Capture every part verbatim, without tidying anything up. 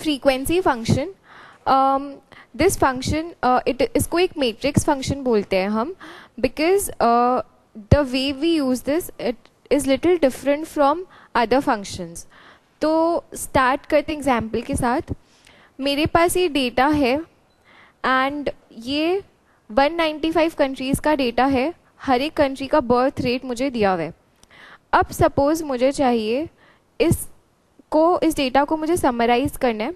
Frequency function, this function it इसको एक matrix function बोलते हैं हम, because the way we use this it is little different from other functions. तो start करते एग्जाम्पल के साथ. मेरे पास ये डेटा है एंड ये वन नाइन्टी फाइव कंट्रीज़ का डेटा है, हर एक कंट्री का बर्थ रेट मुझे दिया हुआ है. अब सपोज़ मुझे चाहिए इसको इस डेटा को मुझे समराइज़ करना है.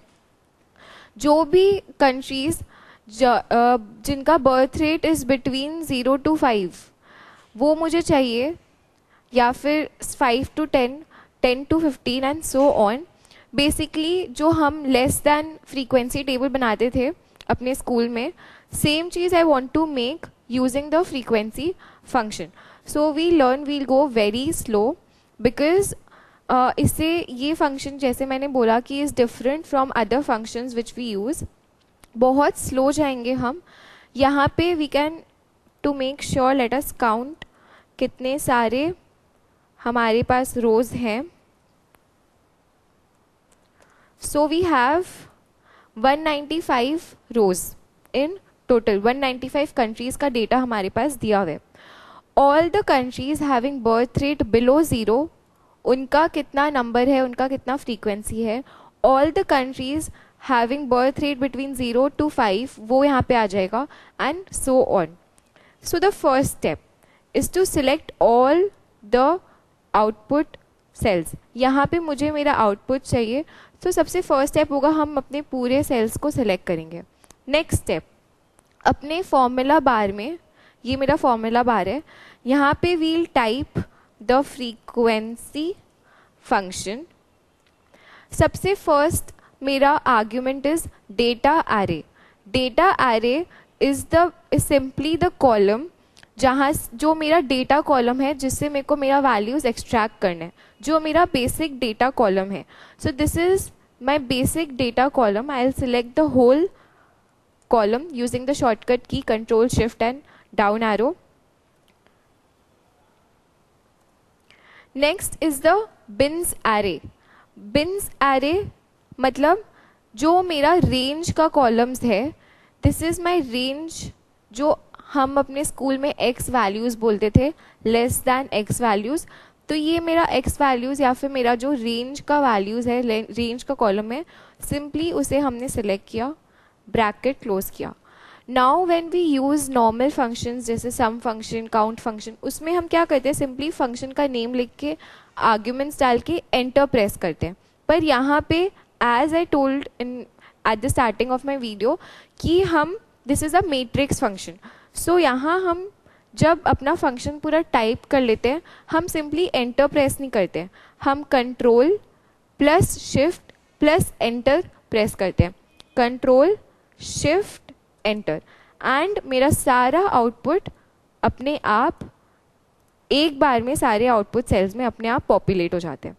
जो भी कंट्रीज़ जिनका birth rate is between zero to five वो मुझे चाहिए, या फिर five to ten, ten to fifteen and so on. Basically जो हम लेस दैन फ्रीक्वेंसी टेबल बनाते थे अपने स्कूल में, सेम चीज़ I want to make using the frequency function. So we learn, we'll go very slow because uh, इससे ये function जैसे मैंने बोला कि is different from other functions which we use. बहुत slow जाएंगे हम. यहाँ पे we can to make sure let us count कितने सारे हमारे पास rows हैं. So we have one ninety-five rows in total. One ninety five countries का डेटा हमारे पास दिया हुआ है. All the countries having birth rate below zero, उनका कितना नंबर है, उनका कितना फ्रीक्वेंसी है. All the countries having birth rate between zero to five वो यहाँ पे आ जाएगा and so on. So the first step is to select all the output cells. यहाँ पे मुझे मेरा आउटपुट चाहिए, तो so सबसे फर्स्ट स्टेप होगा हम अपने पूरे सेल्स को सिलेक्ट करेंगे. नेक्स्ट स्टेप अपने फॉर्मूला बार में, ये मेरा फॉर्मूला बार है, यहाँ पे we'll type the frequency function. सबसे फर्स्ट मेरा argument is data array. Data array is the simply the column जहाँ जो मेरा डेटा कॉलम है जिससे मेरे को मेरा वैल्यूज़ एक्सट्रैक्ट करना है, जो मेरा बेसिक डेटा कॉलम है. So this is my basic data column. I will select the whole column using the shortcut key control shift and down arrow. Next is the bins array. Bins array मतलब जो मेरा range का columns है, this is my range जो हम अपने school में x values बोलते थे, less than x values. तो ये मेरा x values या फिर मेरा जो range का values है, range का column है, simply उसे हमने select किया, ब्रैकेट क्लोज किया. Now when we use normal functions जैसे सम फंक्शन, काउंट फंक्शन, उसमें हम क्या करते हैं, सिंपली फंक्शन का नेम लिख के आर्ग्यूमेंट्स डाल के एंटर प्रेस करते हैं. पर यहाँ पे as I told in at the starting of my video कि हम this is a matrix function. So यहाँ हम जब अपना फंक्शन पूरा टाइप कर लेते हैं, हम सिंपली एंटर प्रेस नहीं करते हैं, हम control plus shift plus enter press करते हैं. कंट्रोल शिफ्ट एंटर एंड मेरा सारा आउटपुट अपने आप एक बार में सारे आउटपुट सेल्स में अपने आप पॉपुलेट हो जाते हैं.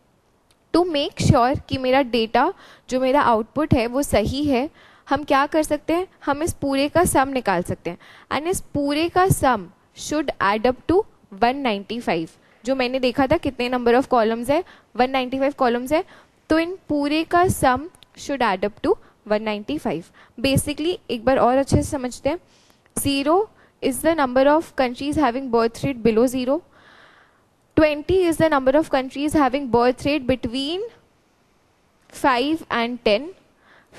टू मेक श्योर कि मेरा डेटा जो मेरा आउटपुट है वो सही है, हम क्या कर सकते हैं, हम इस पूरे का सम निकाल सकते हैं एंड इस पूरे का sum should add up to one ninety five. जो मैंने देखा था कितने नंबर ऑफ कॉलम्स है, वन नाइन्टी फाइव कॉलम्स है, तो इन पूरे का sum should add up to one ninety five. Basically एक बार और अच्छे से समझते हैं. Zero is the number of countries having birth rate below zero. Twenty is the number of countries having birth rate between five and ten.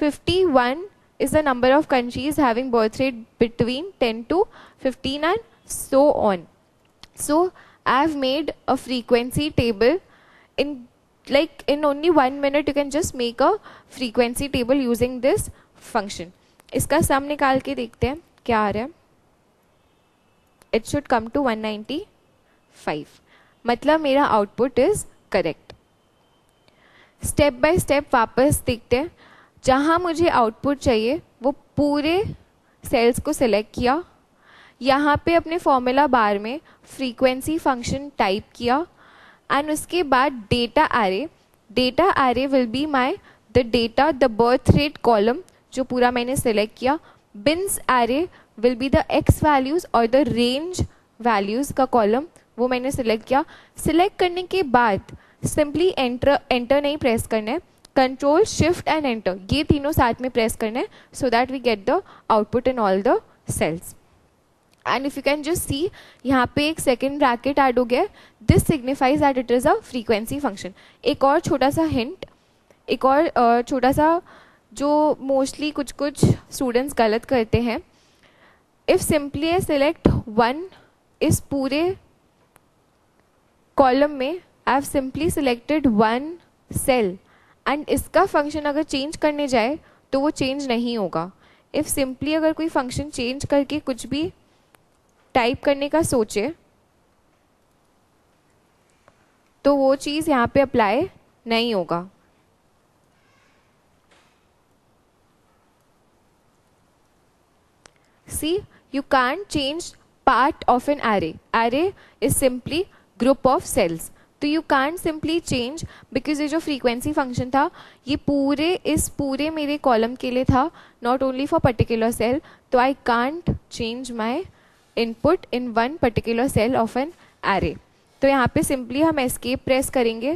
Fifty one is the number of countries having birth rate between ten to fifteen and so on. So I have made a frequency table. In like in only one minute you can just make a frequency table using this function. इसका सम निकाल के देखते हैं क्या आ रहा है. It should come to one ninety five. मतलब मेरा output is correct. Step by step वापस देखते हैं. जहाँ मुझे output चाहिए वो पूरे cells को select किया. यहाँ पे अपने formula bar में frequency function type किया एंड उसके बाद data array. Data array will be my the data the birth rate column जो पूरा मैंने सेलेक्ट किया. Bins array will be the x values और द रेंज वैल्यूज़ का कॉलम वो मैंने सेलेक्ट किया. सिलेक्ट करने के बाद सिंपली एंटर एंटर नहीं प्रेस करना है, कंट्रोल शिफ्ट एंड एंटर, ये तीनों साथ में प्रेस करना है so that we get the output in all the cells. And if you can just see यहाँ पे एक सेकेंड ब्रैकेट ऐड हो गया. This signifies that it is a frequency function. एक और छोटा सा हिंट, एक और uh, छोटा सा जो मोस्टली कुछ कुछ स्टूडेंट्स गलत करते हैं. इफ सिंपली सेलेक्ट वन, इस पूरे कॉलम में I have simply selected one cell and इसका फंक्शन अगर चेंज करने जाए तो वो चेंज नहीं होगा. इफ़ सिंपली अगर कोई फंक्शन चेंज करके कुछ भी टाइप करने का सोचे तो वो चीज़ यहाँ पे अप्लाई नहीं होगा. See, you can't change part of an array. Array is simply group of cells. तो you can't simply change because ये जो frequency function था ये पूरे इस पूरे मेरे column के लिए था, not only for particular cell. तो I can't change my input in one particular cell of an array. तो यहाँ पे simply हम escape press करेंगे.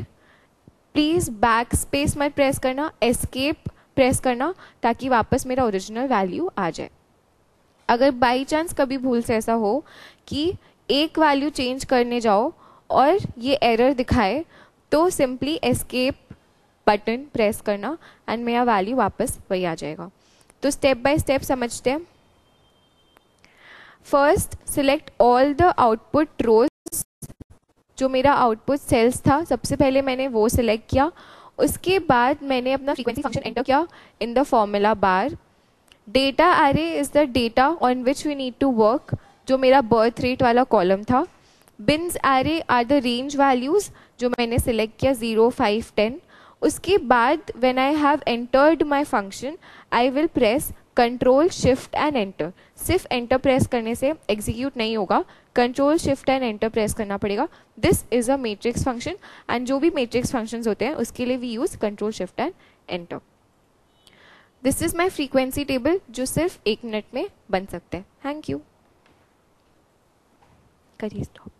Please backspace मत press करना, escape press करना ताकि वापस मेरा original value आ जाए. अगर बाई चांस कभी भूल से ऐसा हो कि एक वैल्यू चेंज करने जाओ और ये एरर दिखाए तो सिंपली एस्केप बटन प्रेस करना एंड मेरा वैल्यू वापस वही आ जाएगा. तो स्टेप बाय स्टेप समझते हैं. First select all the output rows. जो मेरा आउटपुट सेल्स था सबसे पहले मैंने वो सिलेक्ट किया. उसके बाद मैंने अपना फ्रीक्वेंसी फंक्शन एंटर किया in the formula bar. Data array is the data on which we need to work, जो मेरा बर्थ रेट वाला कॉलम था. Bins array are the range values, जो मैंने सिलेक्ट किया ज़ीरो फाइव टेन. उसके बाद when I have entered my function I will press control shift and enter. सिर्फ एंटर प्रेस करने से एग्जीक्यूट नहीं होगा, control shift and enter press करना पड़ेगा. This is a matrix function and जो भी मैट्रिक्स फंक्शंस होते हैं उसके लिए we use control shift and enter. This is my frequency table जो सिर्फ एक मिनट में बन सकता है. Thank you. करिए स्टॉप.